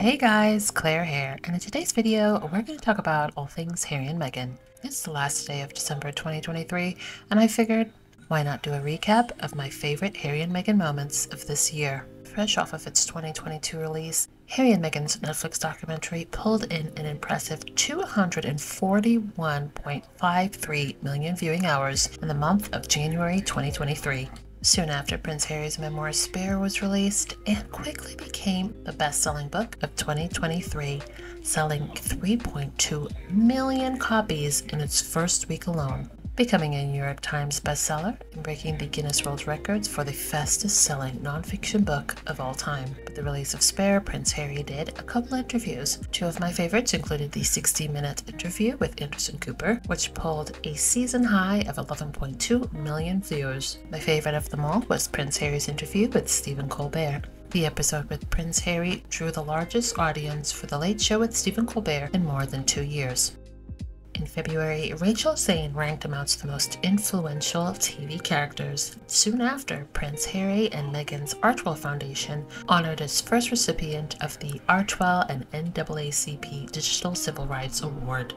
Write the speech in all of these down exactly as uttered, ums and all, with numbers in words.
Hey guys, Claire here, and in today's video we're going to talk about all things Harry and Meghan. It's the last day of December twenty twenty-three, and I figured why not do a recap of my favorite Harry and Meghan moments of this year. Fresh off of its twenty twenty-two release, Harry and Meghan's Netflix documentary pulled in an impressive two hundred forty-one point five three million viewing hours in the month of January twenty twenty-three. Soon after, Prince Harry's memoir Spare was released and quickly became the best-selling book of twenty twenty-three, selling three point two million copies in its first week alone, becoming a New York Times bestseller and breaking the Guinness World Records for the fastest-selling nonfiction book of all time. With the release of Spare, Prince Harry did a couple interviews. Two of my favorites included the sixty minute interview with Anderson Cooper, which pulled a season high of eleven point two million viewers. My favorite of them all was Prince Harry's interview with Stephen Colbert. The episode with Prince Harry drew the largest audience for The Late Show with Stephen Colbert in more than two years. In February, Rachel Zane ranked amongst the most influential T V characters. Soon after, Prince Harry and Meghan's Archewell Foundation honored its first recipient of the Archewell and N double A C P Digital Civil Rights Award.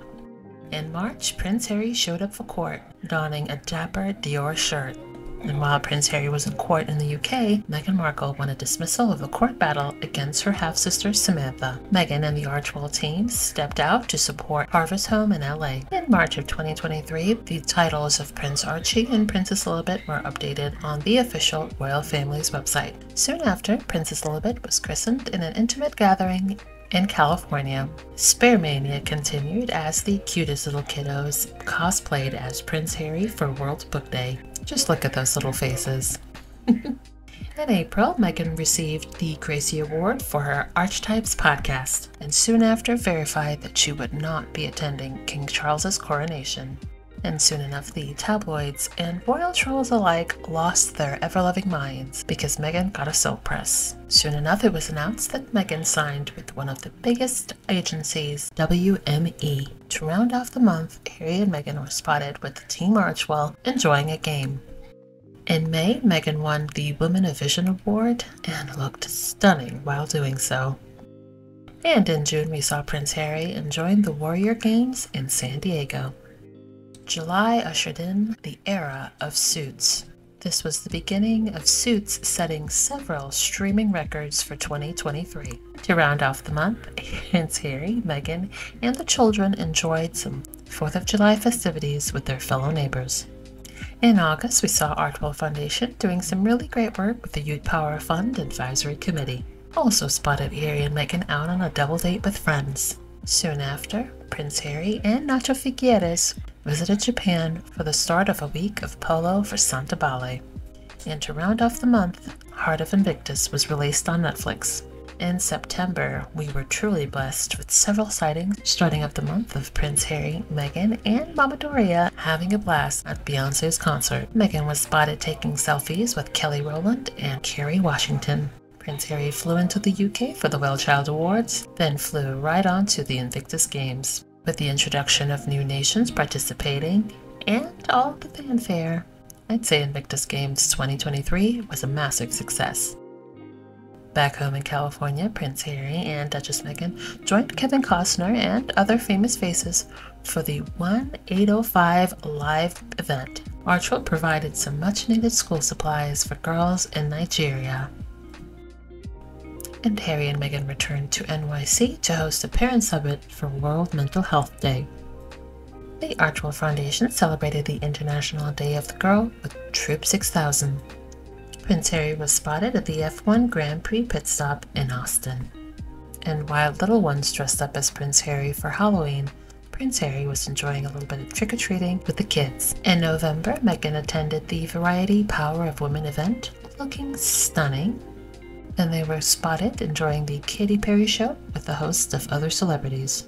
In March, Prince Harry showed up for court, donning a dapper Dior shirt. And while Prince Harry was in court in the U K, Meghan Markle won a dismissal of a court battle against her half-sister Samantha. Meghan and the Archewell team stepped out to support Harvest Home in L A. In March of twenty twenty-three, the titles of Prince Archie and Princess Lilibet were updated on the official royal family's website. Soon after, Princess Lilibet was christened in an intimate gathering in California. Spare Mania continued as the cutest little kiddos cosplayed as Prince Harry for World Book Day. Just look at those little faces. In April, Meghan received the Gracie Award for her Archetypes podcast, and soon after verified that she would not be attending King Charles's coronation. And soon enough, the tabloids and royal trolls alike lost their ever-loving minds because Meghan got a silk press. Soon enough, it was announced that Meghan signed with one of the biggest agencies, W M E. To round off the month, Harry and Meghan were spotted with Team Archewell enjoying a game. In May, Meghan won the Women of Vision Award and looked stunning while doing so. And in June, we saw Prince Harry enjoying the Warrior Games in San Diego. July ushered in the era of Suits. This was the beginning of Suits setting several streaming records for twenty twenty-three. To round off the month, Prince Harry, Meghan, and the children enjoyed some Fourth of July festivities with their fellow neighbors. In August, we saw Archewell Foundation doing some really great work with the Youth Power Fund Advisory Committee. Also spotted Harry and Meghan out on a double date with friends. Soon after, Prince Harry and Nacho Figueres visited Japan for the start of a week of polo for Santa Bale. And to round off the month, Heart of Invictus was released on Netflix. In September, we were truly blessed with several sightings, starting up the month of Prince Harry, Meghan, and Mama Doria having a blast at Beyonce's concert. Meghan was spotted taking selfies with Kelly Rowland and Kerry Washington. Prince Harry flew into the U K for the Wellchild Awards, then flew right on to the Invictus Games. With the introduction of new nations participating and all the fanfare, I'd say Invictus Games twenty twenty-three was a massive success. Back home in California, Prince Harry and Duchess Meghan joined Kevin Costner and other famous faces for the one eight oh five live event. Archewell provided some much-needed school supplies for girls in Nigeria. And Harry and Meghan returned to N Y C to host a parent summit for World Mental Health Day. The Archewell Foundation celebrated the International Day of the Girl with Troop six thousand. Prince Harry was spotted at the F one Grand Prix pit stop in Austin. And while little ones dressed up as Prince Harry for Halloween, Prince Harry was enjoying a little bit of trick-or-treating with the kids. In November, Meghan attended the Variety Power of Women event, looking stunning. And they were spotted enjoying the Katy Perry show with a host of other celebrities.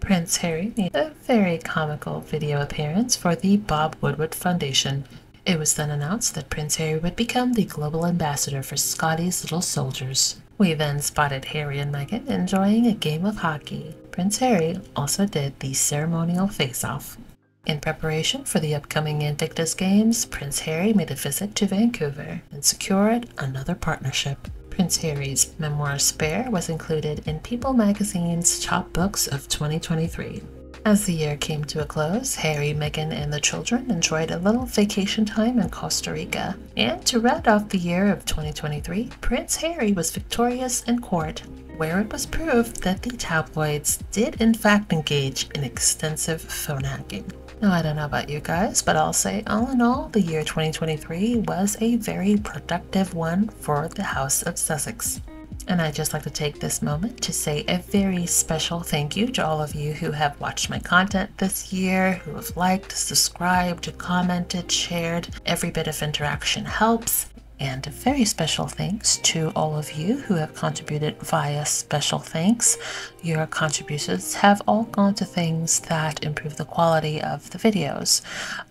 Prince Harry made a very comical video appearance for the Bob Woodward Foundation. It was then announced that Prince Harry would become the global ambassador for Scotty's Little Soldiers. We then spotted Harry and Meghan enjoying a game of hockey. Prince Harry also did the ceremonial face-off. In preparation for the upcoming Invictus Games, Prince Harry made a visit to Vancouver and secured another partnership. Prince Harry's memoir Spare was included in People magazine's Top Books of twenty twenty-three. As the year came to a close, Harry, Meghan, and the children enjoyed a little vacation time in Costa Rica. And to round off the year of twenty twenty-three, Prince Harry was victorious in court, where it was proved that the tabloids did in fact engage in extensive phone hacking. Now, I don't know about you guys, but I'll say all in all, the year twenty twenty-three was a very productive one for the House of Sussex. And I'd just like to take this moment to say a very special thank you to all of you who have watched my content this year, who have liked, subscribed, commented, shared. Every bit of interaction helps. And a very special thanks to all of you who have contributed via special thanks. Your contributions have all gone to things that improve the quality of the videos.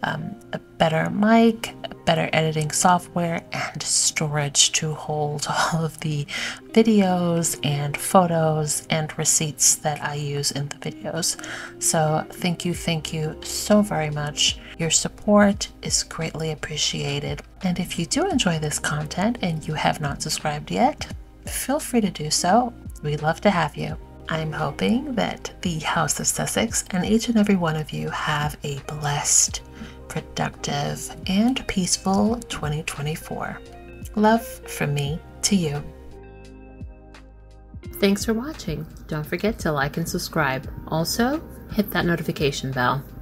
Um, a better mic, better editing software, and storage to hold all of the videos and photos and receipts that I use in the videos. So thank you, thank you so very much. Your support is greatly appreciated. And if you do enjoy this content and you have not subscribed yet, feel free to do so. We'd love to have you. I'm hoping that the House of Sussex and each and every one of you have a blessed, productive, and peaceful twenty twenty-four. Love from me to you. Thanks for watching. Don't forget to like and subscribe. Also, hit that notification bell.